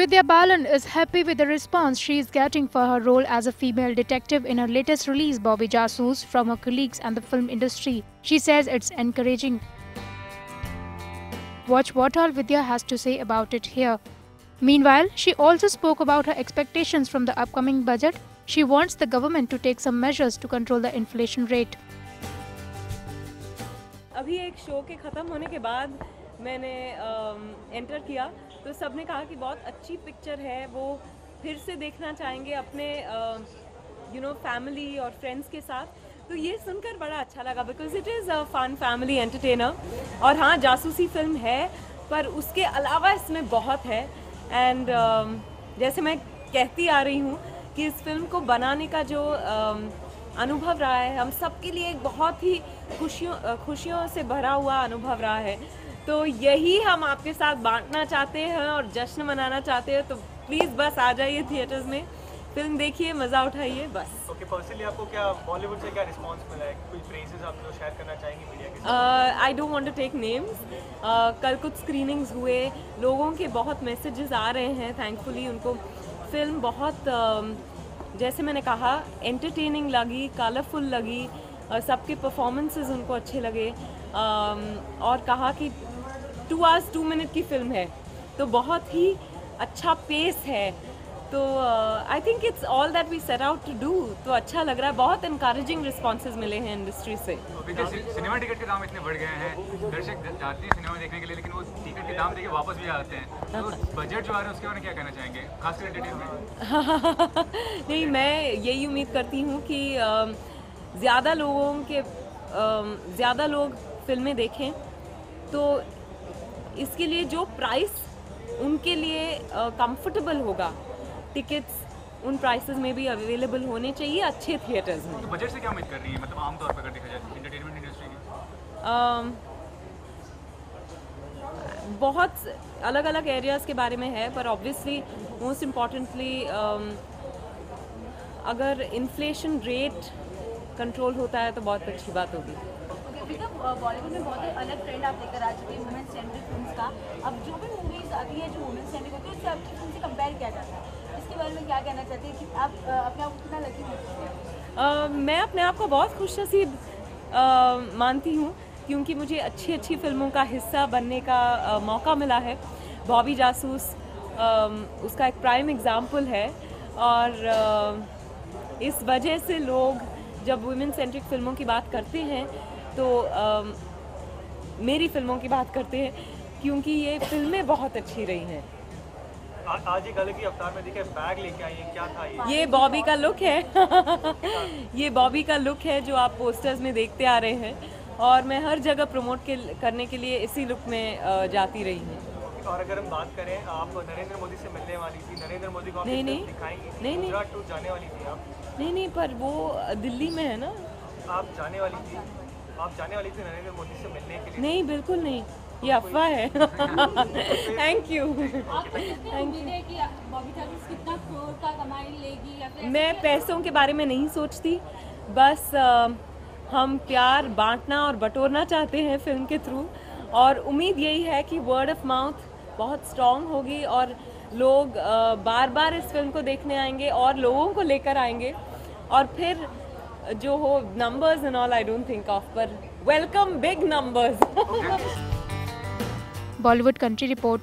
Vidya Balan is happy with the response she is getting for her role as a female detective in her latest release, Bobby Jasoos, from her colleagues and the film industry. She says it's encouraging. Watch what all Vidya has to say about it here. Meanwhile, she also spoke about her expectations from the upcoming budget. She wants the government to take some measures to control the inflation rate. अभी एक show के खत्म होने के बाद मैंने enter किया तो सबने कहा कि बहुत अच्छी पिक्चर है, वो फिर से देखना चाहेंगे अपने फैमिली और फ्रेंड्स के साथ। तो ये सुनकर बड़ा अच्छा लगा because it is a fun family entertainer. और हाँ, जासूसी फिल्म है पर उसके अलावा इसमें बहुत है। एंड जैसे मैं कहती आ रही हूँ कि इस फिल्म को बनाने का जो अनुभव रहा है हम सबके लिए एक बहुत ही खुशियों से भरा हुआ अनुभव रहा है। तो यही हम आपके साथ बांटना चाहते हैं और जश्न मनाना चाहते हैं। तो प्लीज़ बस आ जाइए थिएटर्स में, फिल्म देखिए, मज़ा उठाइए बस। ओके, पर्सनली आपको क्या बॉलीवुड से क्या रिस्पांस मिला है? कोई प्रेजेस आप लोग शेयर करना चाहेंगे मीडिया के साथ? I don't want to take names. कल कुछ स्क्रीनिंग्स हुए, लोगों के बहुत मैसेजेस आ रहे हैं। थैंकफुली उनको फिल्म बहुत जैसे मैंने कहा एंटरटेनिंग लगी, कलरफुल लगी, सबके परफॉर्मेंसेस उनको अच्छे लगे। और कहा कि 2 आवर्स 2 मिनट की फिल्म है तो बहुत ही अच्छा पेस है। तो I think it's all that we set out to do. तो अच्छा लग रहा है, बहुत इनकरेजिंग रिस्पॉन्सेज मिले हैं इंडस्ट्री से। सिनेमा टिकट के दाम इतने बढ़ गए हैं, दर्शक जाते हैं सिनेमा देखने के लिए लेकिन वो टिकट के दाम देके वापस भी आते हैं। तो बजट जो आ रहा है उसके बारे में क्या कहना चाहेंगे, खासकर एंटरटेनमेंट? नहीं, मैं यही उम्मीद करती हूँ कि ज़्यादा लोग फिल्में देखें। तो इसके लिए जो प्राइस उनके लिए कंफर्टेबल होगा, टिकट्स उन प्राइसेस में भी अवेलेबल होने चाहिए अच्छे थिएटर्स में। तो बजट से क्या उम्मीद कर रही है, मतलब आम तौर पर देखा जाए एंटरटेनमेंट इंडस्ट्री की? बहुत अलग अलग एरियाज़ के बारे में है पर ऑब्वियसली मोस्ट इम्पॉर्टेंटली अगर इन्फ्लेशन रेट कंट्रोल होता है तो बहुत अच्छी बात होगी। बॉलीवुड में बहुत अलग ट्रेंड आप लेकर आ चुके हैं वुमेन सेंट्रिक फिल्म्स का। अब जो भी मूवीज आती है जो वुमेन सेंट्रिक होती है उससे आपकी फिल्म से कंपेयर किया जाता है, इसके बारे में क्या कहना चाहते हैं कि आप अपने आप को कितना लकी मानते हैं? मैं अपने आप को बहुत खुशनसीब मानती हूँ क्योंकि मुझे अच्छी अच्छी फिल्मों का हिस्सा बनने का मौका मिला है। बॉबी जासूस उसका एक प्राइम एग्जाम्पल है। और इस वजह से लोग जब वुमेन सेंट्रिक फिल्मों की बात करते हैं तो मेरी फिल्मों की बात करते हैं क्योंकि ये फिल्में बहुत अच्छी रही हैं। आज एक अलग ही अवतार में दिखे, बैग लेके आई है, क्या था ये बॉबी का लुक है। ये बॉबी का लुक है जो आप पोस्टर्स में देखते आ रहे हैं और मैं हर जगह प्रमोट करने के लिए इसी लुक में जाती रही हूँ। और अगर हम बात करें, आप नरेंद्र मोदी से मिलने वाली थी, नरेंद्र मोदी को जाने वाली थी आप? नहीं, पर वो दिल्ली में है ना। आप जाने वाली थी नरेंद्र मोदी से मिलने के लिए? नहीं, बिल्कुल नहीं, ये अफवाह है। Thank you. मैं पैसों के बारे में नहीं सोचती, बस हम प्यार बांटना और बटोरना चाहते हैं फिल्म के थ्रू। और उम्मीद यही है कि वर्ड ऑफ माउथ बहुत स्ट्रॉन्ग होगी और लोग बार बार इस फिल्म को देखने आएंगे और लोगों को लेकर आएंगे। और फिर जो हो numbers and all I don't think of, but welcome big numbers. Bollywood Country Report.